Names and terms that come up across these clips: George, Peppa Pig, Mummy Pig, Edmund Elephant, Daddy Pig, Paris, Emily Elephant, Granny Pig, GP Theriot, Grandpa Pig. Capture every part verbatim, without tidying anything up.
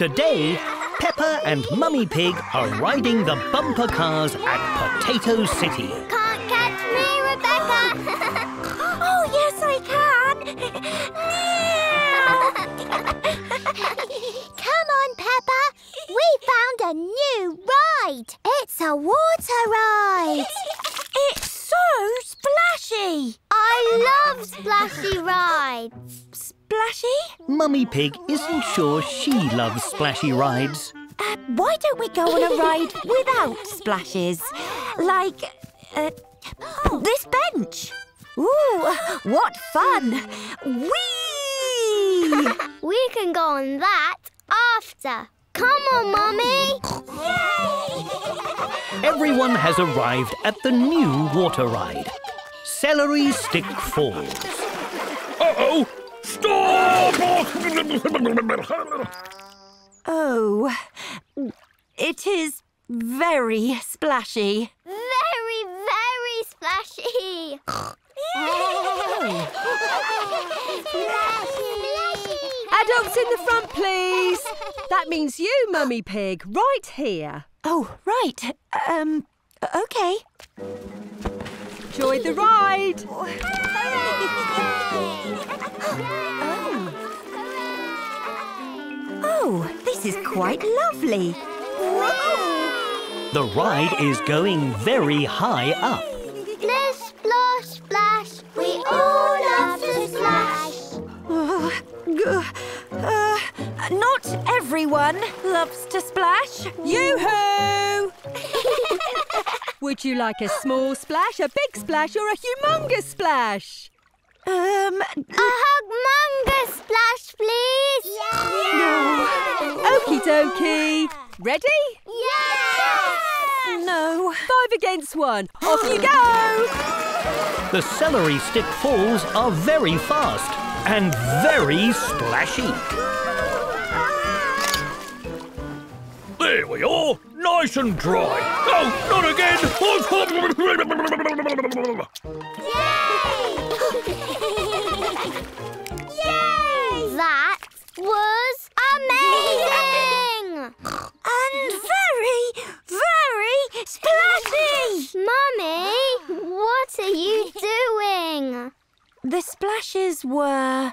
Today, Peppa and Mummy Pig are riding the bumper cars at Potato City. Can't catch me, Rebecca! Oh, yes, I can! Come on, Peppa. We found a new ride. It's a water ride. It's so splashy. I love splashy rides. Splashy? Mummy Pig isn't sure she loves splashy rides. Uh, why don't we go on a ride without splashes? Like, uh, oh, this bench. Ooh, what fun. Whee! We can go on that after. Come on, Mummy. Everyone has arrived at the new water ride. Celery Stick Falls. Uh-oh! Stop! Oh, it is very splashy. Very, very splashy. Splashy. Adults in the front, please. That means you, Mummy Pig, right here. Oh, right. Um, okay. Enjoy the ride. Oh. Oh, this is quite lovely. Whoa. The ride is going very high up. Splish, splash, splash. We all love to splash. Uh, uh, not everyone loves to splash. Yoo-hoo! Would you like a small splash, a big splash, or a humongous splash? Um... A humongous splash, please! Yeah! No. Okie dokie. Ready? Yes! No. Five against one. Off you go! The celery stick falls are very fast and very splashy. There we are. Nice and dry. Oh, not again! Yay! Yay! That was amazing! And very, very splashy! Mummy, what are you doing? The splashes were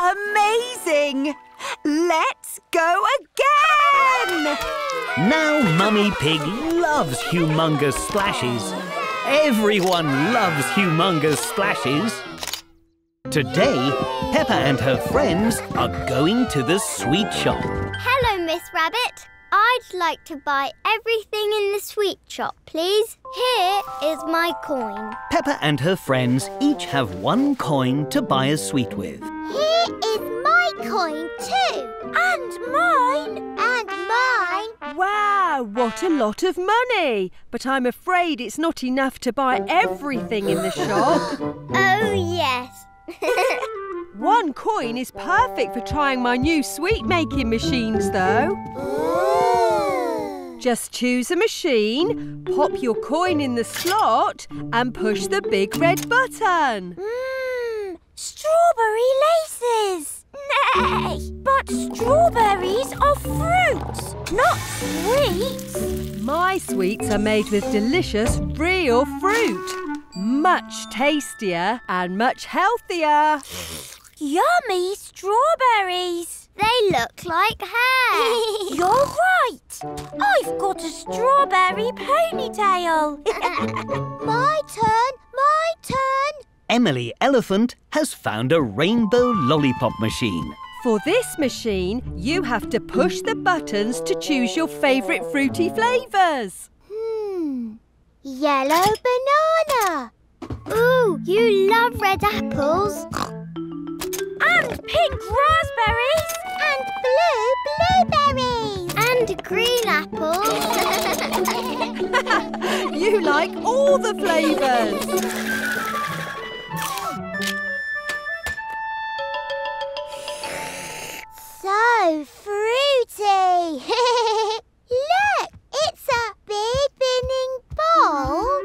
amazing! Let's go again! Now Mummy Pig loves humongous splashes. Everyone loves humongous splashes. Today, Peppa and her friends are going to the sweet shop. Hello, Miss Rabbit. I'd like to buy everything in the sweet shop, please. Here is my coin. Peppa and her friends each have one coin to buy a sweet with. Here is my coin too. And mine. And mine. Wow, what a lot of money. But I'm afraid it's not enough to buy everything in the shop. Oh, yes. One coin is perfect for trying my new sweet-making machines, though. Ooh. Just choose a machine, pop your coin in the slot and push the big red button. Mmm, strawberry laces! Nay! But strawberries are fruits, not sweets. My sweets are made with delicious real fruit. Much tastier and much healthier. Yummy strawberries! They look like hair. You're right. I've got a strawberry ponytail. My turn, my turn. Emily Elephant has found a rainbow lollipop machine. For this machine, you have to push the buttons to choose your favourite fruity flavours. Hmm. Yellow banana. Ooh, you love red apples. And pink raspberries. And blue blueberries. And green apples. You like all the flavours. So fruity. Look, it's a big spinning ball.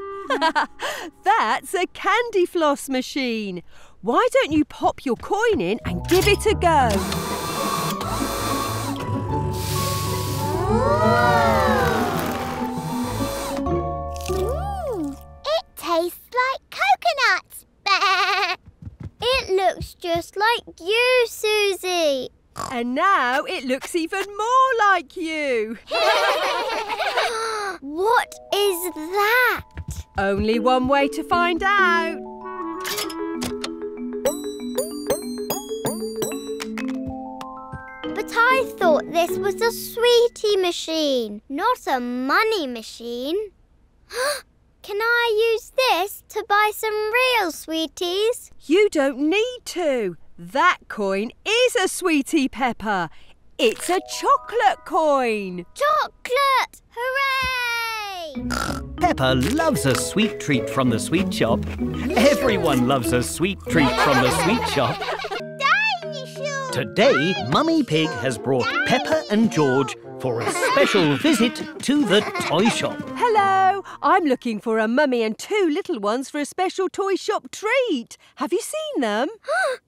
That's a candy floss machine. Why don't you pop your coin in and give it a go? looks even more like you. What is that? Only one way to find out. But I thought this was a sweetie machine, not a money machine. Can I use this to buy some real sweeties? You don't need to. That coin is a sweetie, Peppa. It's a chocolate coin. Chocolate! Hooray! Peppa loves a sweet treat from the sweet shop. Everyone loves a sweet treat from the sweet shop. Dinosaur! Today, Mummy Pig has brought Dinosaur. Peppa and George for a special visit to the toy shop. Hello, I'm looking for a mummy and two little ones for a special toy shop treat. Have you seen them?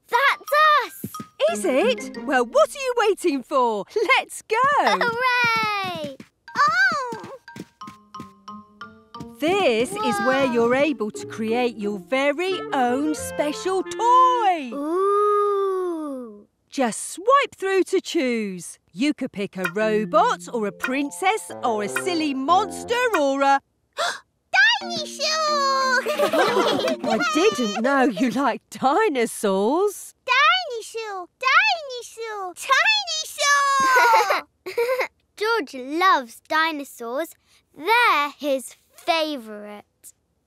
That's us! Is it? Well, what are you waiting for? Let's go! Hooray! Oh! This Whoa. Is where you're able to create your very own special toy. Ooh! Just swipe through to choose. You could pick a robot or a princess or a silly monster or a... Dinosaur! Oh, I didn't know you liked dinosaurs. Dinosaur! Dinosaur! Dinosaur! George loves dinosaurs. They're his favourite.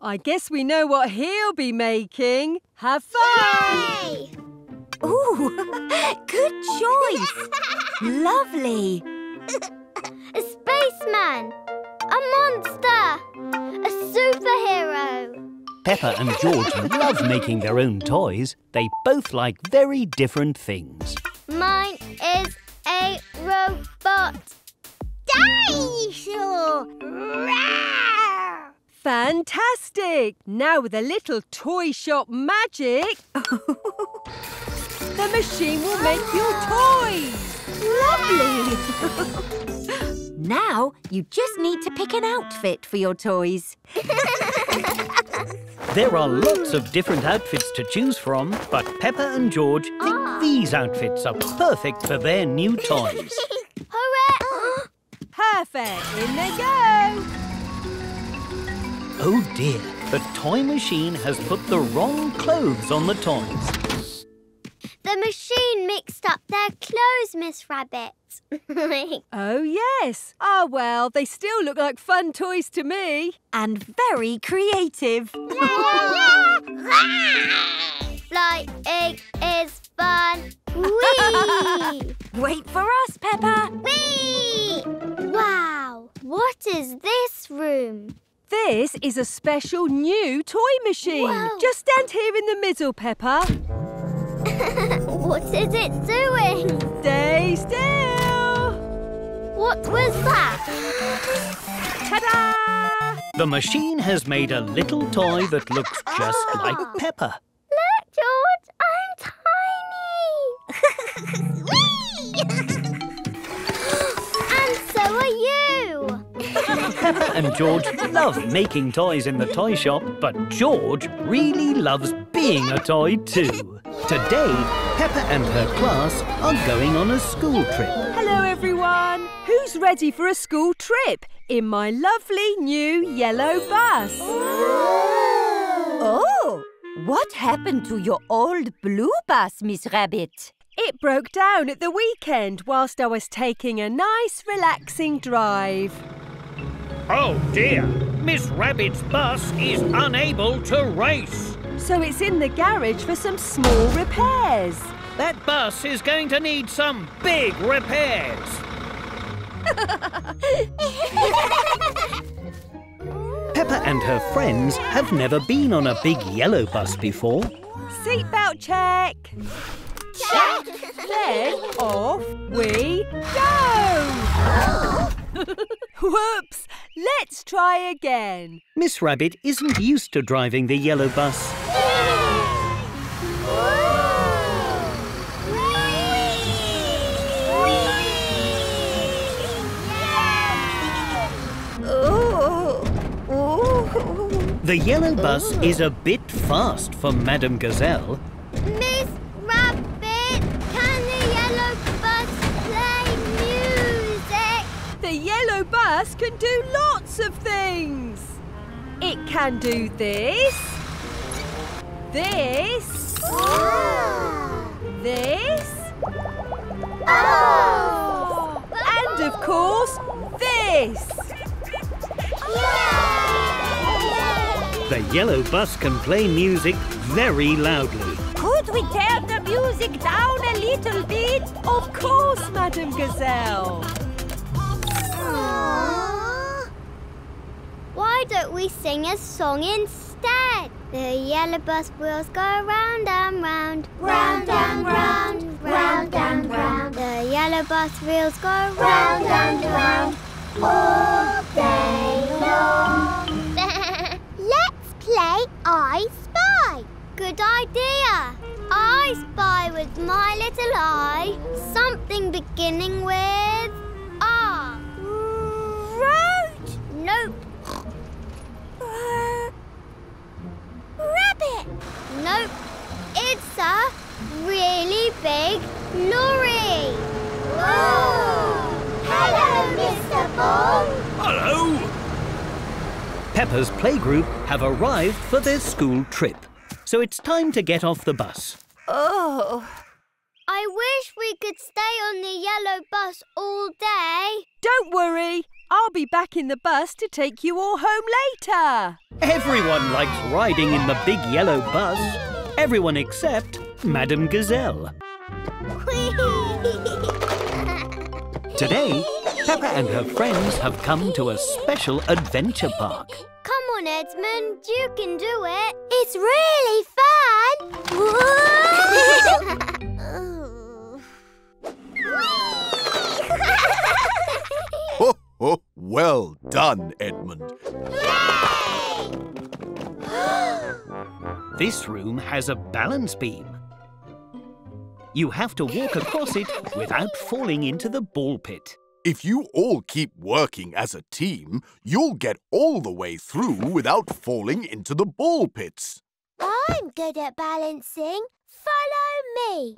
I guess we know what he'll be making. Have fun! Yay! Ooh, good choice. Lovely. A spaceman. A monster. A superhero. Peppa and George love making their own toys. They both like very different things. Mine is a robot. Dinosaur! Rawr! Fantastic! Now with a little toy shop magic, the machine will make your toys. Lovely! Now you just need to pick an outfit for your toys. There are lots of different outfits to choose from, but Peppa and George think oh. these outfits are perfect for their new toys. Hooray! Perfect! In they go! Oh dear, the toy machine has put the wrong clothes on the toys. The machine mixed up their clothes, Miss Rabbit. Oh, yes. Ah, well, they still look like fun toys to me. And very creative. Like egg is fun. Whee! Wait for us, Peppa. Whee! Wow, what is this room? This is a special new toy machine. Whoa. Just stand here in the middle, Peppa. What is it doing? Stay still! What was that? Ta-da! The machine has made a little toy that looks just oh. like Peppa. Look, George, I'm tiny! And so are you! Peppa and George love making toys in the toy shop, but George really loves being a toy too. Today, Peppa and her class are going on a school trip. Hello, everyone. Who's ready for a school trip in my lovely new yellow bus? Ooh. Oh, what happened to your old blue bus, Miss Rabbit? It broke down at the weekend whilst I was taking a nice, relaxing drive. Oh, dear. Miss Rabbit's bus is unable to race. So it's in the garage for some small repairs. That bus is going to need some big repairs. Peppa and her friends have never been on a big yellow bus before. Seatbelt check. Check. Then off we go. Whoops! Let's try again. Miss Rabbit isn't used to driving the yellow bus. The yellow bus Ooh. Is a bit fast for Madame Gazelle. Miss Rabbit, can the yellow bus play me? grass can do lots of things. It can do this, this, oh. this, oh. and of course this. Yeah. The yellow bus can play music very loudly. Could we tear the music down a little bit? Of course, Madam Gazelle. Aww. Why don't we sing a song instead? The yellow bus wheels go round and round. Round and round, round and round. The yellow bus wheels go round and round all day long. Let's play I Spy. Good idea. I spy with my little eye something beginning with R. Road? Nope. R Rabbit? Nope. It's a really big lorry. Whoa! Hello, Mister Ball. Hello. Peppa's playgroup have arrived for their school trip, so it's time to get off the bus. Oh. I wish we could stay on the yellow bus all day. Don't worry. I'll be back in the bus to take you all home later. Everyone likes riding in the big yellow bus. Everyone except Madam Gazelle. Today, Peppa and her friends have come to a special adventure park. Come on, Edmund. You can do it. It's really fun. Whoa! Ho, ho, well done, Edmund. Yay! This room has a balance beam. You have to walk across it without falling into the ball pit. If you all keep working as a team, you'll get all the way through without falling into the ball pits. I'm good at balancing. Follow me.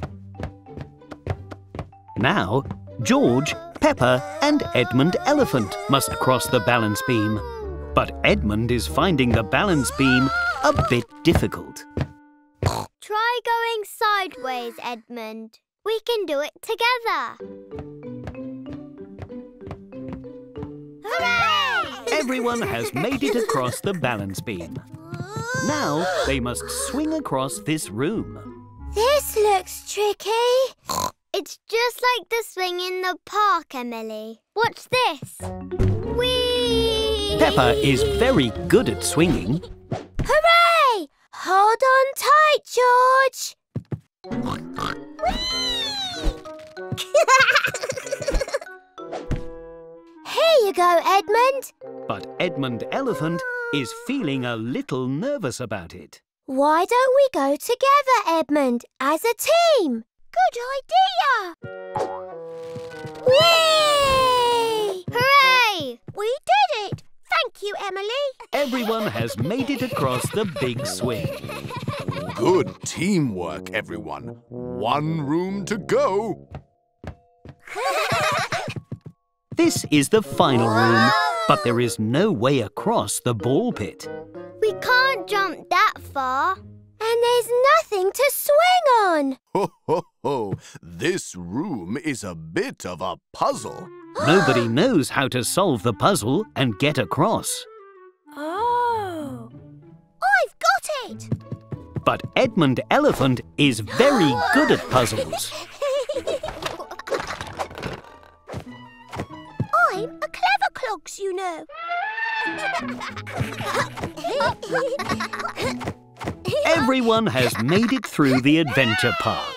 Now, George, Peppa and Edmund Elephant must cross the balance beam. But Edmund is finding the balance beam a bit difficult. Try going sideways, Edmund. We can do it together. Hooray! Everyone has made it across the balance beam. Now they must swing across this room. This looks tricky. It's just like the swing in the park, Emily. Watch this. Whee! Peppa is very good at swinging. Hooray! Hold on tight, George. Whee! Here you go, Edmund. But Edmund Elephant is feeling a little nervous about it. Why don't we go together, Edmund, as a team? Good idea! Whee! Hooray! We did it! Thank you, Emily. Everyone has made it across the big swing. Good teamwork, everyone. One room to go. This is the final room, but there is no way across the ball pit. We can't jump that far. And there's nothing to swing on. Ho, ho, ho. This room is a bit of a puzzle. Nobody knows how to solve the puzzle and get across. Oh. I've got it. But Edmund Elephant is very good at puzzles. I'm a clever clogs, you know. Everyone has made it through the adventure park.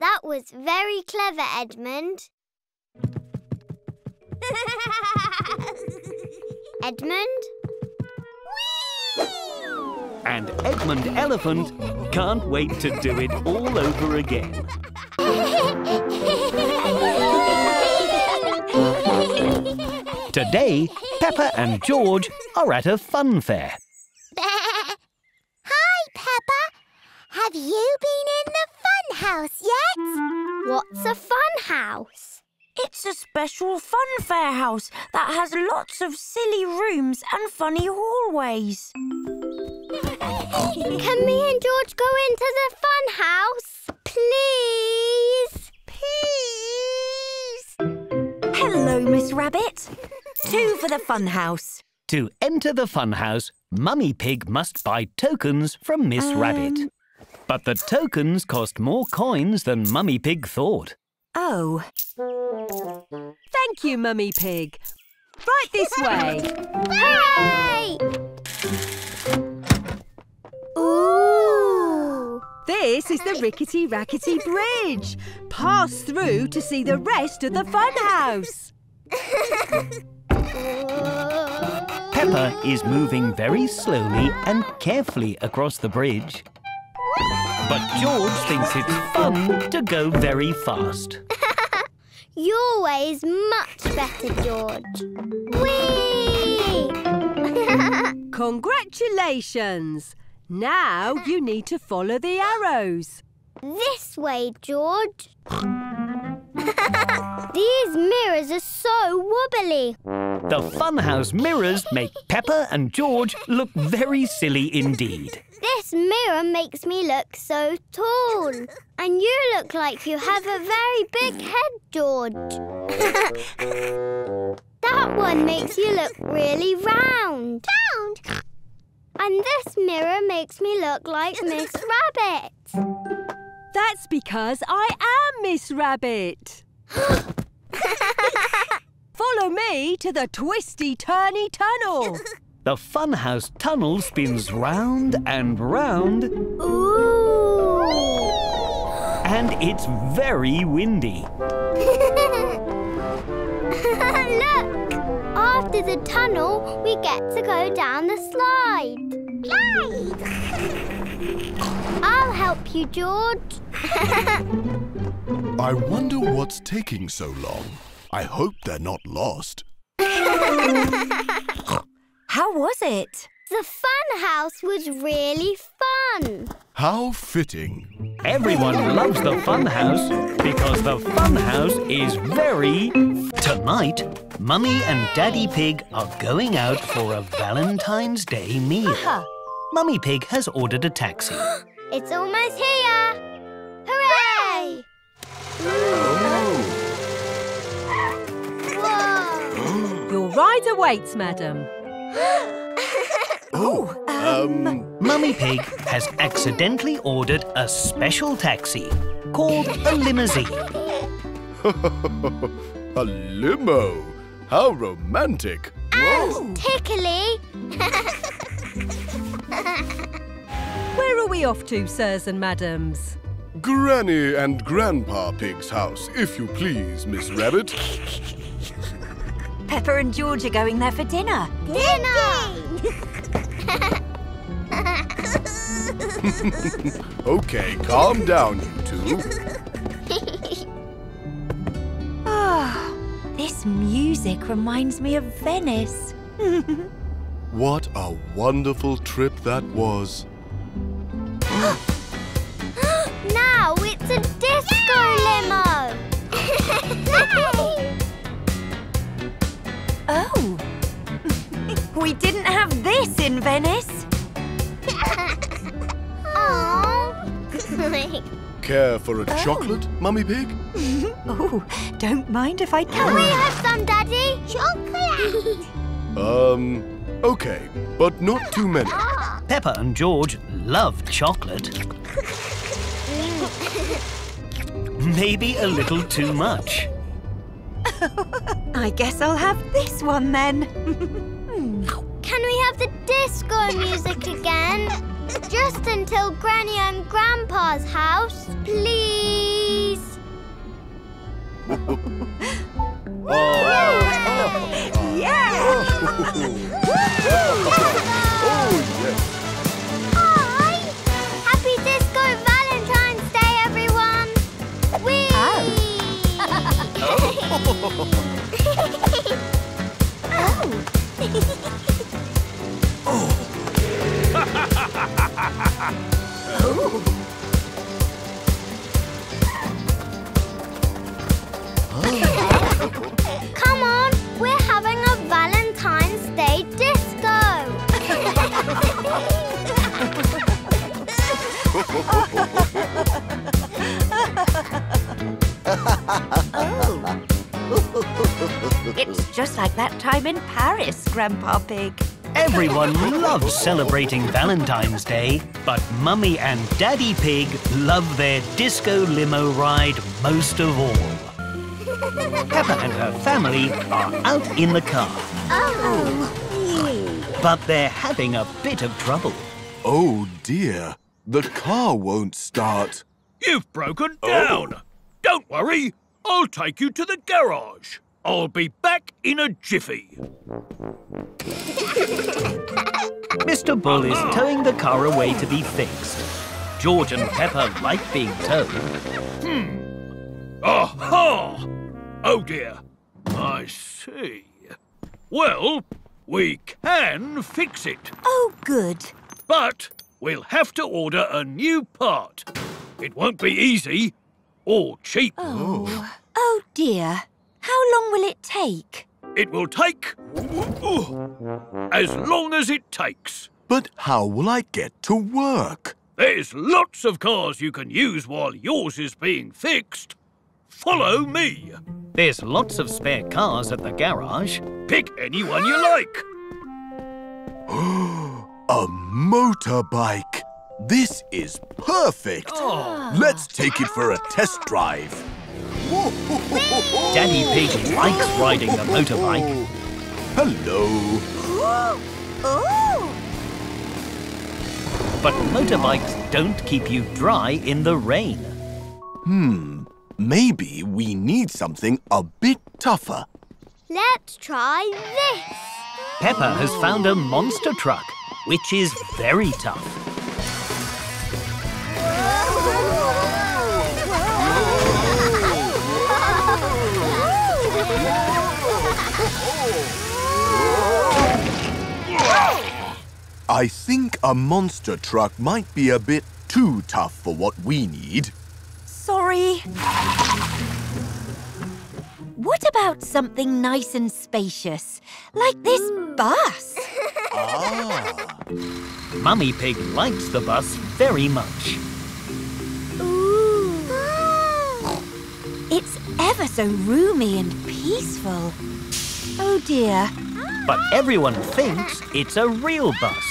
That was very clever, Edmund. Edmund? Whee! And Edmund Elephant can't wait to do it all over again. Today, Peppa and George are at a fun fair. Hi, Peppa. Have you been in the fun house yet? What's a fun house? It's a special funfair house that has lots of silly rooms and funny hallways. Can me and George go into the fun house, please? Please! Hello, Miss Rabbit. Two for the fun house. To enter the fun house, Mummy Pig must buy tokens from Miss um... Rabbit. But the tokens cost more coins than Mummy Pig thought. Oh. Thank you, Mummy Pig. Right this way. Hooray! Ooh! This is the Rickety Rackety Bridge. Pass through to see the rest of the fun house. Peppa is moving very slowly and carefully across the bridge. But George thinks it's fun to go very fast. Your way is much better, George. Whee! Congratulations! Now you need to follow the arrows. This way, George. These mirrors are so wobbly. The funhouse mirrors make Peppa and George look very silly indeed. This mirror makes me look so tall. And you look like you have a very big head, George. That one makes you look really round. Round? And this mirror makes me look like Miss Rabbit. That's because I am Miss Rabbit. Follow me to the twisty-turny tunnel. The funhouse tunnel spins round and round. Ooh! And it's very windy. Look! After the tunnel, we get to go down the slide. Slide! I'll help you, George. I wonder what's taking so long. I hope they're not lost. How was it? The fun house was really fun. How fitting. Everyone loves the fun house because the fun house is very... Tonight, Mummy and Daddy Pig are going out for a Valentine's Day meal. Uh-huh. Mummy Pig has ordered a taxi. It's almost here. Hooray! Whoa. Your ride awaits, madam. Oh, um... um... Mummy Pig has accidentally ordered a special taxi called a limousine. A limo? How romantic. And tickly. Where are we off to, sirs and madams? Granny and Grandpa Pig's house, if you please, Miss Rabbit. Peppa and George are going there for dinner. Dinner! OK, calm down, you two. Ah, this music reminds me of Venice. What a wonderful trip that was. Now it's a disco limo! Yay! Oh, we didn't have this in Venice. Aww. Care for a oh. chocolate, Mummy Pig? Oh, don't mind if I can. Can we have some, Daddy? Chocolate! Um, okay, but not too many. Peppa and George love chocolate. Maybe a little too much. I guess I'll have this one then. Can we have the disco music again? Just until Granny and Grandpa's house, please. Yeah! Oh, yes. Hi! Happy Disco Valentine's Day, everyone. Whee! Oh. Oh. Oh. It's just like that time in Paris, Grandpa Pig. Everyone loves celebrating Valentine's Day, but Mummy and Daddy Pig love their disco limo ride most of all. Peppa and her family are out in the car. Oh! But they're having a bit of trouble. Oh dear, the car won't start. You've broken down. Oh. Don't worry, I'll take you to the garage. I'll be back in a jiffy. Mister Bull is towing the car away to be fixed. George and Peppa like being towed. Hmm. Aha! Oh dear. I see. Well, we can fix it. Oh, good. But we'll have to order a new part. It won't be easy or cheap. Oh, oh dear. How long will it take? It will take oh, as long as it takes. But how will I get to work? There's lots of cars you can use while yours is being fixed. Follow me. There's lots of spare cars at the garage. Pick any one you like. A motorbike. This is perfect. Oh. Let's take it for a test drive. Daddy Pig likes riding the motorbike. Hello. But motorbikes don't keep you dry in the rain. Hmm. Maybe we need something a bit tougher. Let's try this. Peppa has found a monster truck, which is very tough. I think a monster truck might be a bit too tough for what we need. Sorry. What about something nice and spacious, like this bus? Ah. Mummy Pig likes the bus very much. Ooh. It's ever so roomy and peaceful. Oh dear. But everyone thinks it's a real bus.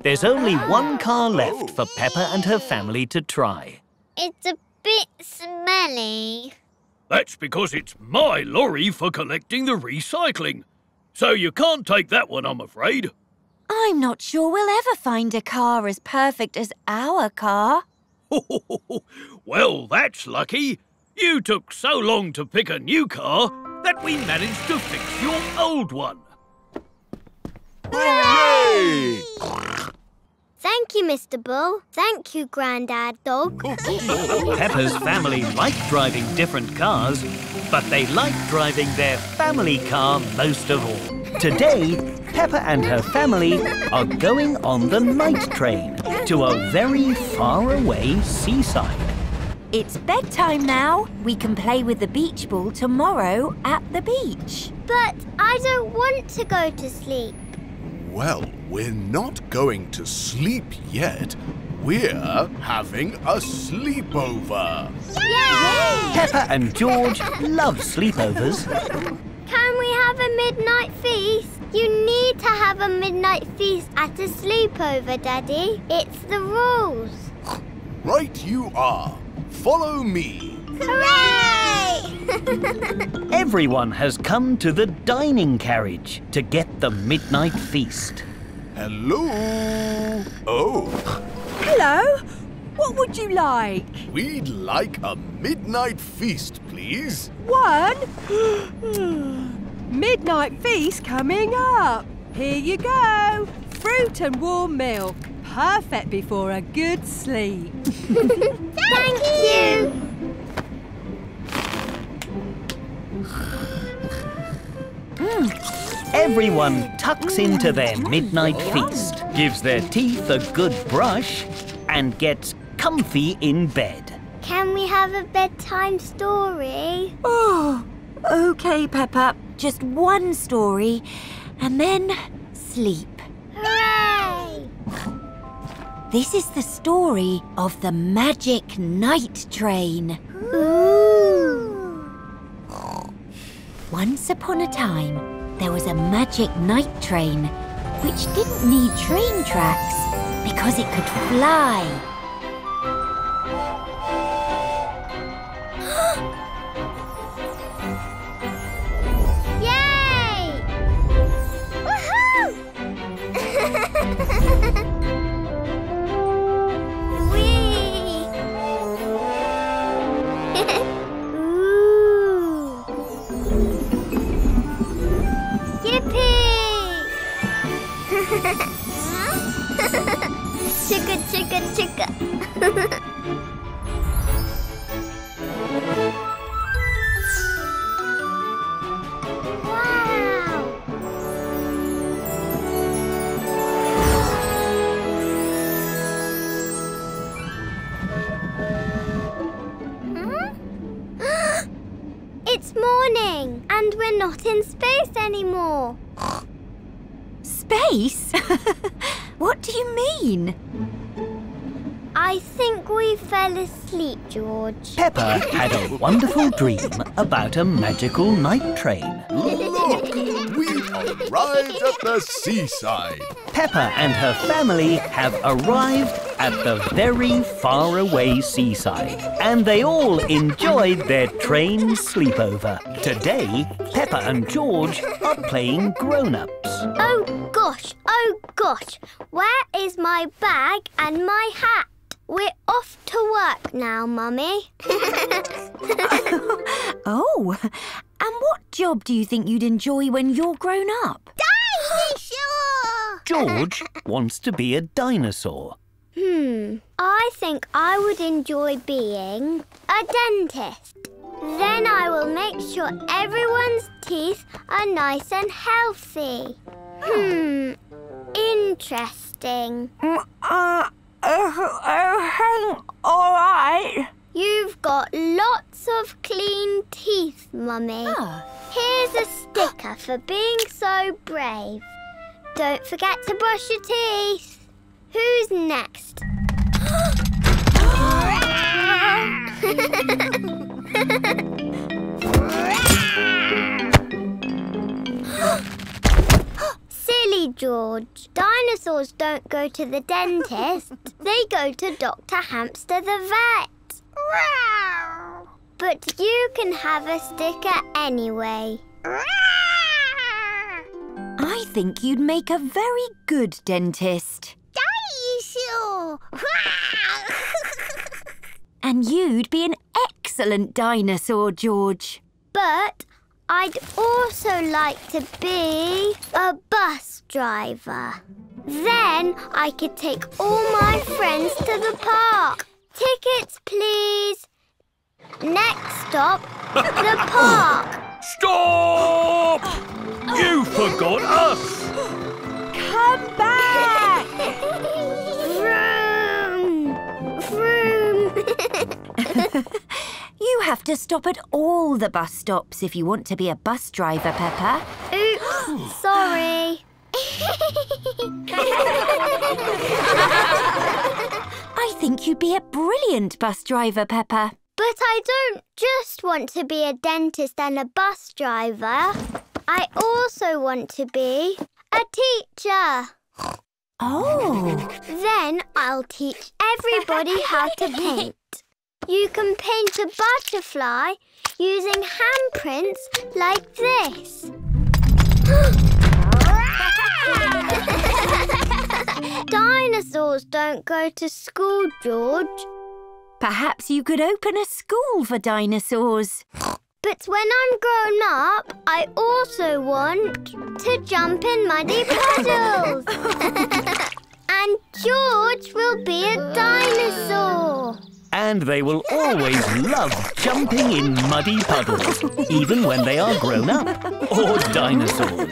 There's only one car left for Peppa and her family to try. It's a bit smelly. That's because it's my lorry for collecting the recycling. So you can't take that one, I'm afraid. I'm not sure we'll ever find a car as perfect as our car. Well, that's lucky. You took so long to pick a new car that we managed to fix your old one. Hooray! Thank you, Mister Bull. Thank you, Grandad Dog. Peppa's family like driving different cars, but they like driving their family car most of all. Today, Peppa and her family are going on the night train to a very faraway seaside. It's bedtime now. We can play with the beach ball tomorrow at the beach. But I don't want to go to sleep. Well, we're not going to sleep yet. We're having a sleepover. Yay! Yay! Peppa and George love sleepovers. Can we have a midnight feast? You need to have a midnight feast at a sleepover, Daddy. It's the rules. Right you are. Follow me! Hooray! Everyone has come to the dining carriage to get the midnight feast. Hello! Oh! Hello! What would you like? We'd like a midnight feast, please. One? Midnight feast coming up. Here you go. Fruit and warm milk. Perfect before a good sleep. Thank you! Everyone tucks into their midnight feast, gives their teeth a good brush, and gets comfy in bed. Can we have a bedtime story? Oh, OK, Peppa. Just one story, and then sleep. Hooray! This is the story of the magic night train. Ooh! Once upon a time, there was a magic night train which didn't need train tracks because it could fly. Yay! Woohoo! Whee! Ooh! Yippee! Chicka, chicka, chicka. Wow! Huh? It's morning, and we're not in space anymore. Space? What do you mean? I think we fell asleep, George. Peppa had a wonderful dream about a magical night train. Look, we've arrived at the seaside. Peppa and her family have arrived at the very faraway seaside, and they all enjoyed their train sleepover. Today, Peppa and George are playing grown-ups. Oh gosh, oh gosh, where is my bag and my hat? We're off to work now, Mummy. Oh, and what job do you think you'd enjoy when you're grown up? Dinosaur! George wants to be a dinosaur. Hmm, I think I would enjoy being a dentist. Then I will make sure everyone's teeth are nice and healthy. Hmm, interesting. Mm, uh, everything all right? You've got lots of clean teeth, Mummy. Oh. Here's a sticker for being so brave. Don't forget to brush your teeth. Who's next? Silly George. Dinosaurs don't go to the dentist. They go to Doctor Hamster the vet. But you can have a sticker anyway. I think you'd make a very good dentist. Dinosaur! And you'd be an excellent dinosaur, George. But I'd also like to be a bus driver. Then I could take all my friends to the park. Tickets, please. Next stop, the park. Stop! You forgot us! Come back! Vroom! Vroom! You have to stop at all the bus stops if you want to be a bus driver, Peppa. Oops, sorry. I think you'd be a brilliant bus driver, Peppa. But I don't just want to be a dentist and a bus driver. I also want to be a teacher. Oh. Then I'll teach everybody how to paint. You can paint a butterfly using handprints like this. Dinosaurs don't go to school, George. Perhaps you could open a school for dinosaurs. But when I'm grown up, I also want to jump in muddy puddles. And George will be a dinosaur. And they will always love jumping in muddy puddles, even when they are grown up or dinosaurs.